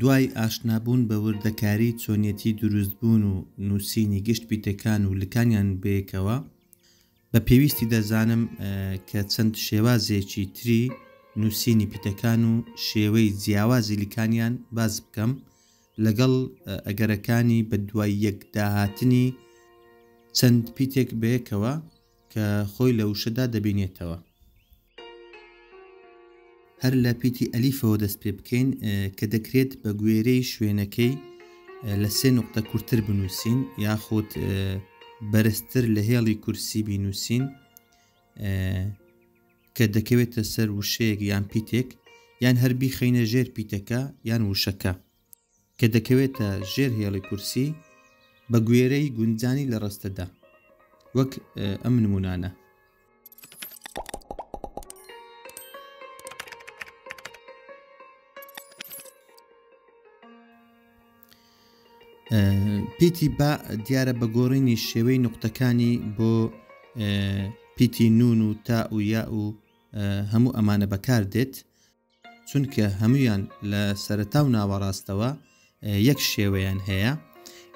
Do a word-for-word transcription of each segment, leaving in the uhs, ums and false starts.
دوای ئاشنابوون بە وردەکاری چۆنیەتی دروستبوون و نووسینی گشت بیتەکان و لکانیان بەیەکەوە بە پێویستی دەزانم کە چەند شێوازێکی تری نووسینی پیتەکان و شێوەی جیاوازی لکانیان باز بکەم لەگەڵ ئەگەرەکانی بە دوای یەکداهاتنی چەند پیتێک بەیەکەوە کە خۆی لە وشەدا دەبینێتەوە. هەر لە پیتی ئەلیفەوە دەست پێ بکەین کە دەکرێت بە گوێرەی شوێنەکەی لە سێ نقطە کورتتر بنووسین یاخود بەرزتر لە هێڵی کورسی بینووسین کە دەکەوێتە سەر وشەیەک یان پیتێک یان هەربی خەینە ژێر پیتەکە یان وشەکە کە دەکەوێتە ژێر هێڵی کورسی بە گوێرەی گونجانی لە ڕستەدا وەک ئەم نمونانە. پیتی با دیارە بە گۆڕینی شێوەی نوقتەکانی بۆ پیتی نون و تا و یا و هەموو ئەمانە بەکار دێت چونکە هەموویان لە سەرەتا و ناوەڕاستەوە یەک شێوەیان هەیە.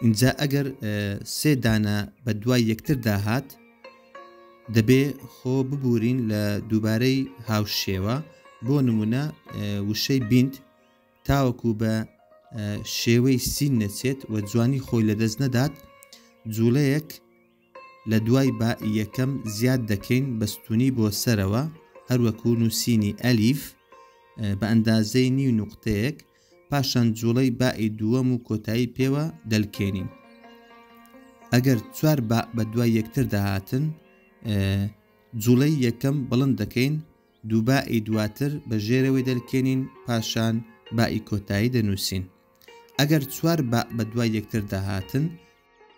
اینجا ئەگەر سێ دانە بە دوای یەکتر داهات دەبێ خۆ ببورین لە دووبارەی هاوشێوە بۆ نمونە وشەی بیند تاوەکو بە شێوەی سین نەچێت و جوانی خۆی لەدەست نەدات جوولەیەک لە دوای با یەکەم زیاد دەکەین بەستونی بۆ سەرەوە هەروەکو نووسینی ئەلیف بە ئەندازەی نیو نوقتەیەک پاشان جوڵەی بائی دووەم و کۆتایی پێوە دەلکێنین. ئەگەر چوار با بە دوای یەکتر داهاتن جوڵەی یەکەم بڵند دەکەین دووبائی دواتر بە ژێرەوەی دەلکێنین پاشان بائی کۆتایی دەنووسین. ئەگەر چوار با بە دوای یەکتر داهاتن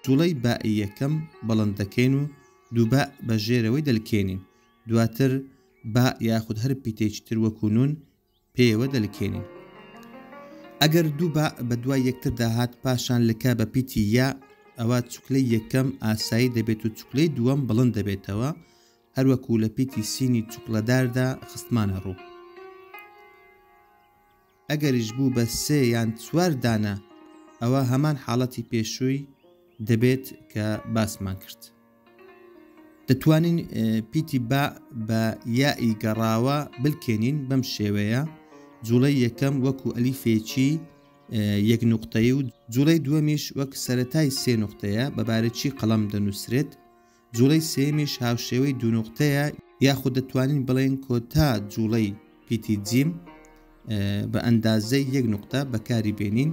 جوڵەی بائی یەکەم بڵند دەکەین و دووبا بە ژێرەوەی دەلکێنین دواتر با یاخود هەر پیتێکتر وەکوونون پێوە دەلکێنین. ئەگەر دوو با بە دوای یەکتر داهات پاشان لکا بە پیتی یا ئەوە چوکلەی یەکەم ئاسایی دەبێت و چوکلەی دووەم بڵند دەبێتەوە هەروەکو لە پیتی سینی چوکلەداردا خستمانە ڕوو. ئەگەریش بوو بە سێ یان چوار دانە ئەوە هەمان حاڵەتی پێشووی دەبێت کە باسمان کرد. دەتوانین پیتی با بە یائی گەڕاوە بلکێنین بەم شێوەیە جوڵەی یەکەم وەکو ئەلیفێکی یەک نوقتەیە و جوڵەی دووەمیش وەک سەرەتای سێ نوقتەیە بەبارەچی قەڵەم دەنووسرێت. جوڵەی سێمیش هاوشێوەی دوو نوقتەیە یاخود دەتوانین بڵێن کۆتا جوڵەی پیتی جیم بە ئەندازەی یەک نوقتە بەکاری بێنین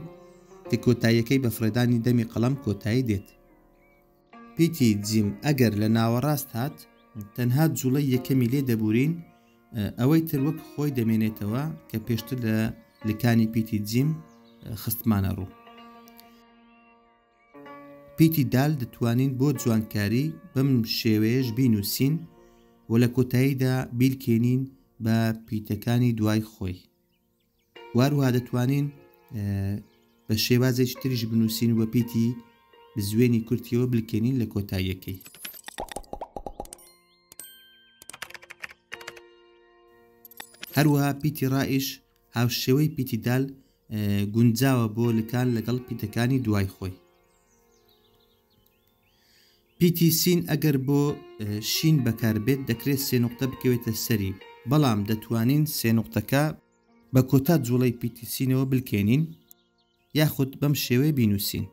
کە کۆتاییەکەی بە فرێدانی دەمی قەڵەم کۆتایی دێت. پیتی جیم ئەگەر لە ناوەڕاست هات تەنها جوڵەی یەکەمی لێ دەبورین ئەوەی تر وەک خۆی دەمێنێتەوە کە پێشتر لە لکانی پیتی جیم خستمانە ڕوو. پیتی دال دەتوانین بۆ جوانکاری بەم شێوەیەش بینووسین و لە کۆتاییدا بیلکێنین بە پیتەکانی دوای خۆی. وارها دەتوانین بە شێوازێک تریش بنووسین و پیتی بزوێنی کورتیەوە بلکێنین لە کۆتاییەکەی. هەروەها پیتی ڕائش هاوشێوەی پیتی دال گونجاوە بۆ لکان لەگەڵ پیتەکانی دوای خۆی. پیتی سین ئەگەر بۆ شین بەکاربێت دەکرێت سێ نوقتە بکەوێتە سەری بەڵام دەتوانین سێ نوقتەکە بە کۆتا جوڵەی پیتی سینەوە بلکێنین یاخود بەم شێوەیە بینووسین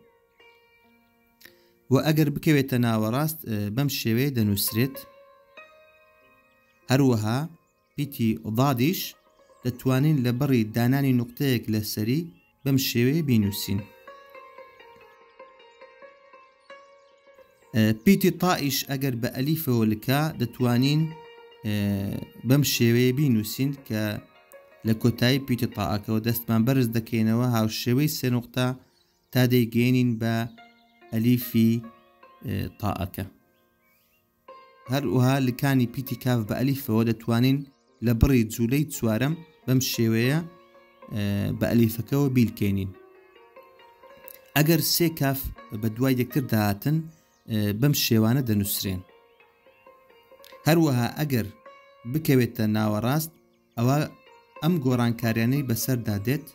و ئەگەر بکەوێتە ناوەڕاست بەم شێوەیە دەنووسرێت. هەروەها پیتی ضادیش دەتوانین لە بەڕی دانانی نوقتەیەک لە سەری بەم شێوەیە بینووسین. پیتی تائیش ئەگەر بە ئەلیفەوە لکا دەتوانین بەم شێوەیە بینووسین کە لە کۆتایی پیتی تاعەکەەوە دەستمان بەرز دەکەینەوە هاوشێوەی سێ نوقتە تا دەیگەینین بە ئەلیفی تاعەکە. هەروەها لکانی پیتی کاف بە ئەلیفەوە دەتوانین لە بڕی جوولەی چوارەم بەم شێوەیە بە ئەلیفەکەەوە بیلکێنین. ئەگەر سێ کاف بە دوای یەکتر داهاتن بەم شێوانە دەنووسرێن. هەروەها ئەگەر بکەوێتە ناوەڕاست ئەوە ئەم گۆڕانکاریانەی بەسەردادێت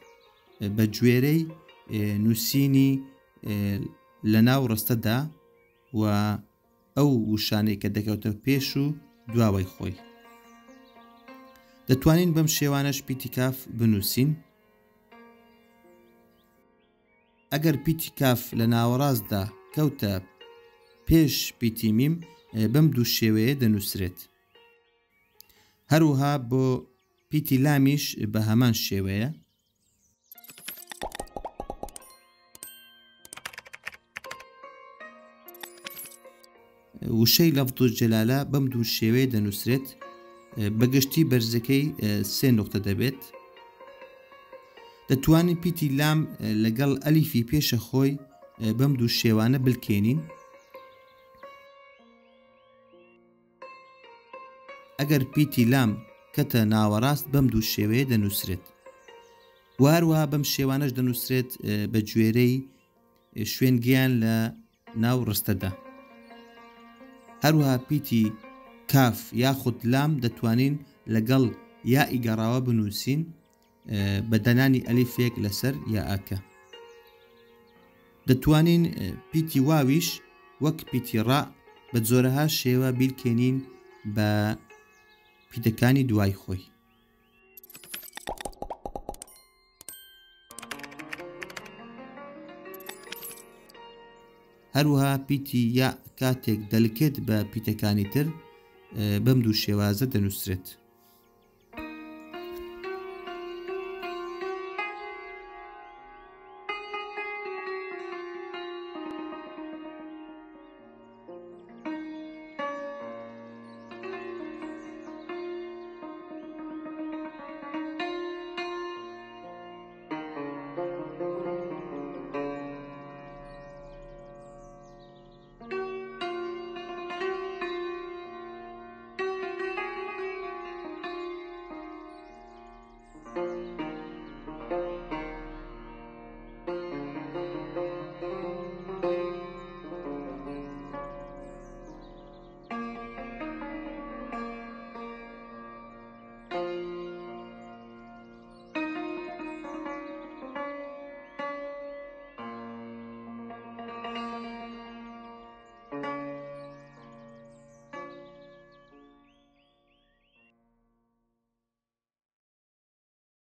بجويري نوسيني لناو رستدا و او وشاني كدكوتو بيشو دواوي خوي دتوانين بم شيوانش بيتيكاف بنوسين اگر بيتيكاف لناو رازدا كوتا بيش بيتيميم بم دو شيوه دنوسرت هروها بو بيتي لاميش بهمان شيوه وشي لفظ جلاله بمدو الشيوه دنسرت بقشتي برزكي سين نقطة دبت دتواني بيتي لام لقل ألفي بيش خوي بمدو الشيوانة بالكينين اگر بيتي لام كتا ناوراست بمدو الشيوه دنسرت وهروها بم شيوانش دنسرت بجويري شوينجيان لناو رستده هروها بيتي كاف ياخد لام دتوانين لقل يا إجراوا بنوسين بدناني ألف يك لسر يا آكا دتوانين بيتي واويش وك بيتي راء بتزورها شيوا بالكنين با بيتكاني دواي خوي هروها بيتي يا كاتك دلكت با بيتكاني تر بمدو شوازة دنسرت.